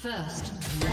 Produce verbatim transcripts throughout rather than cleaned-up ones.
First blood.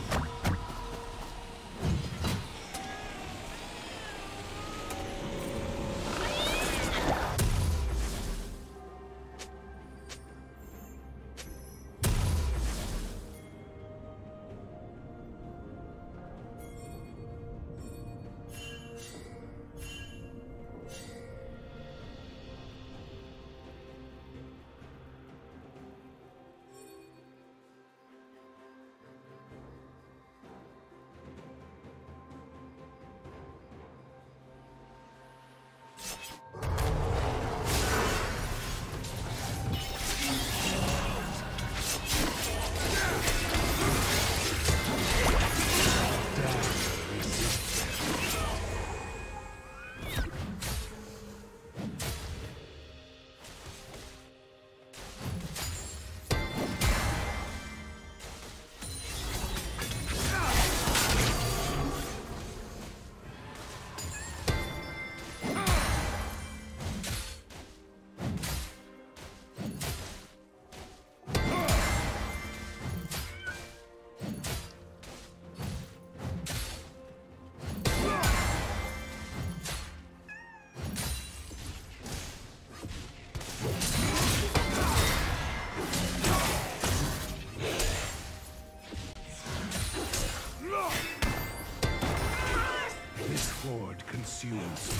Consumes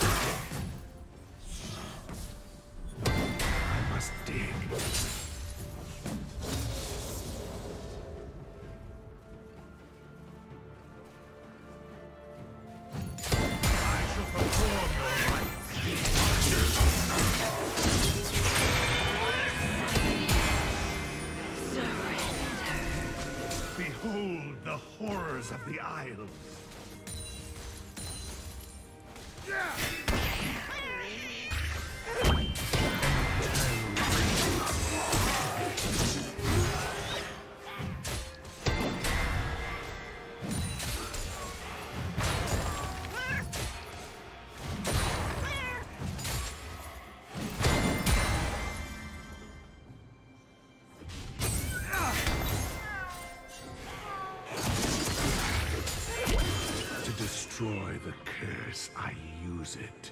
I must dig. Destroy the curse, I use it.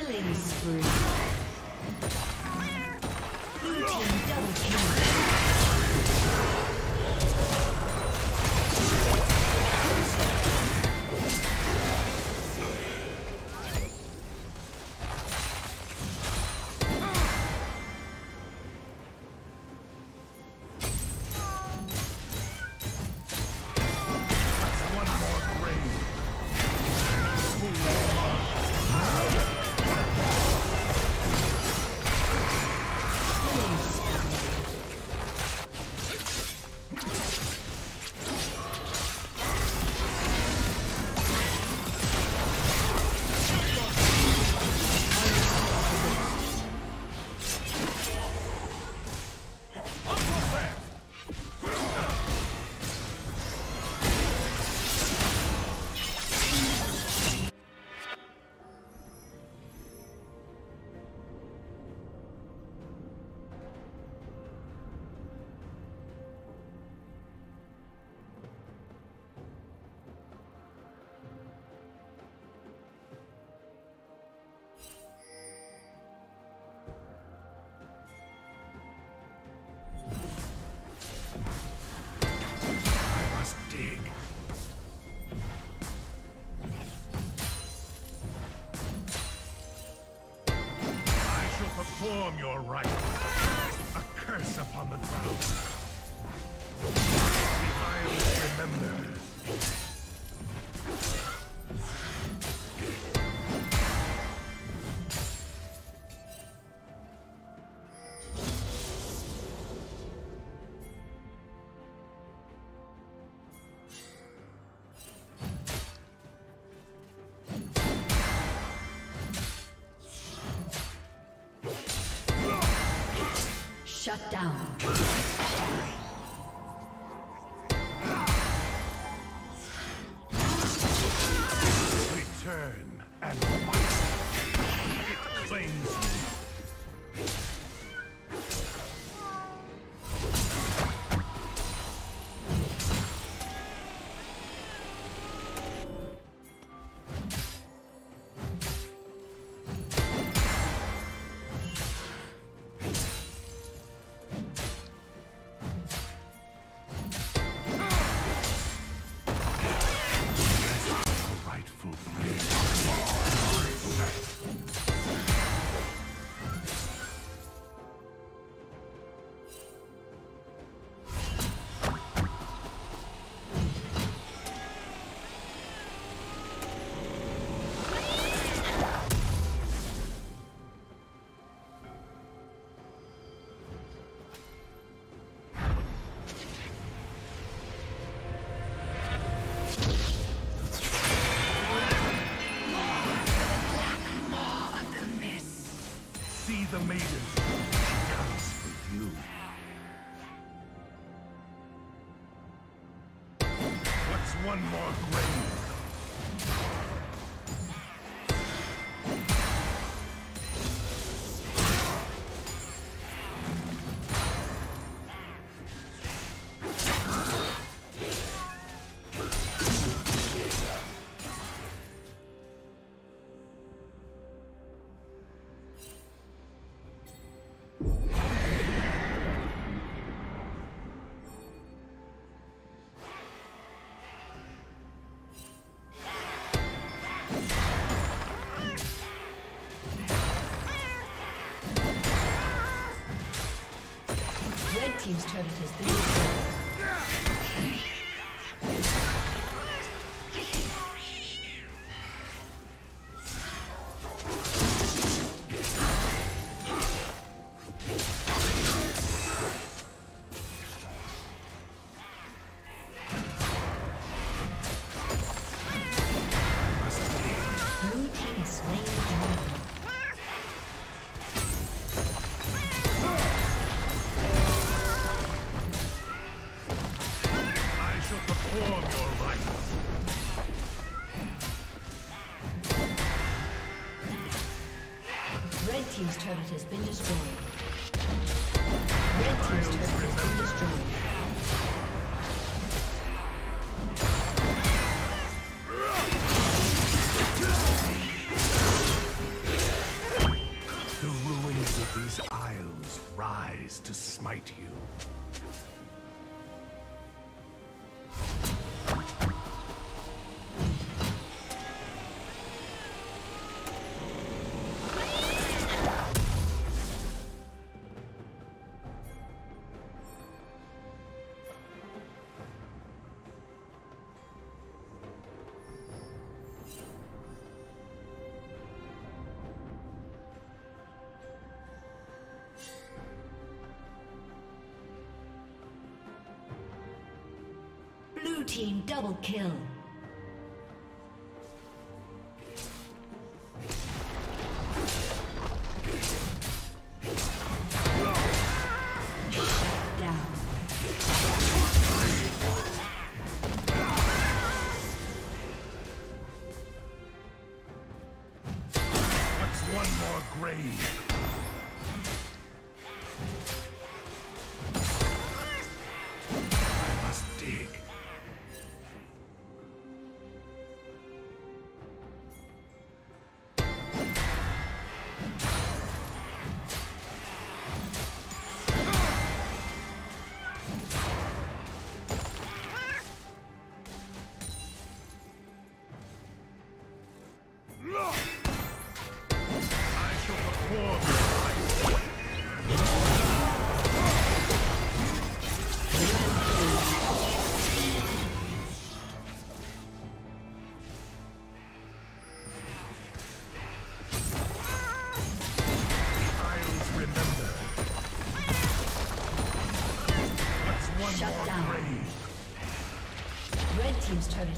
Killing spree. Blue team double kill. Perform your right. A curse upon the ground. I will remember. Shut down. Return and fight. It claims me. The maiden comes with you. What's one more grave? Team's turret has been destroyed. Blue team slain. Team's turret has been destroyed. Red team's turret has been destroyed. rise to smite you. Team double kill. Team's turret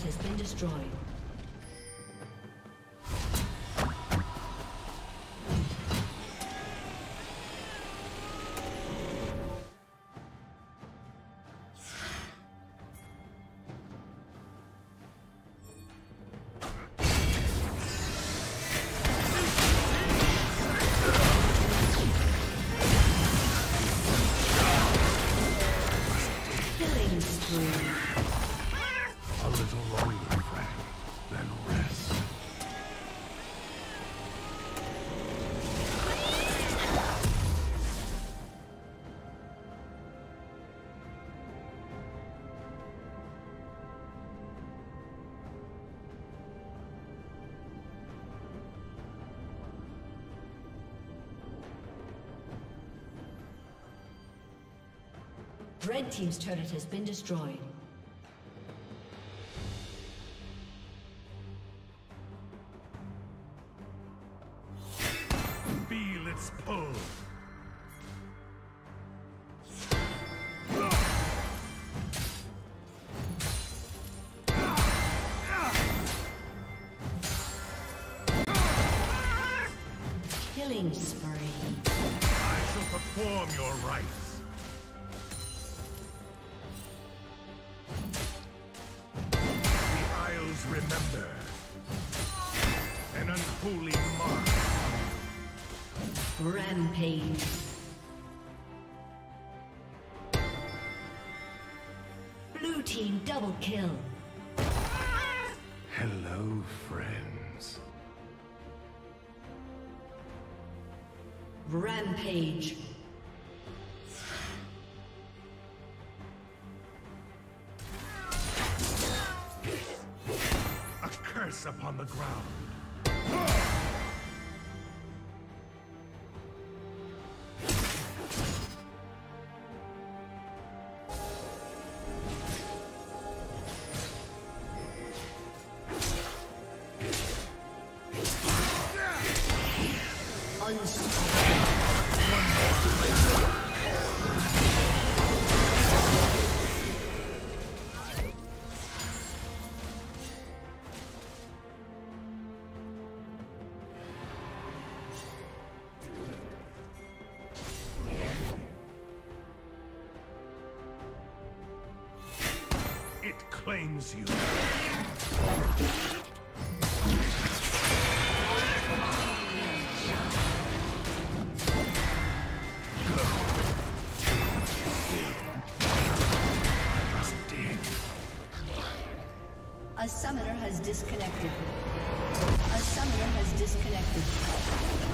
has been destroyed. Killing spree. Red Team's turret has been destroyed. Feel its pull. Killing spree. I shall perform your rites. Remember, an unholy mark. Rampage. Blue team double kill. Hello, friends. Rampage. Upon the ground. It claims you. A summoner has disconnected. A summoner has disconnected.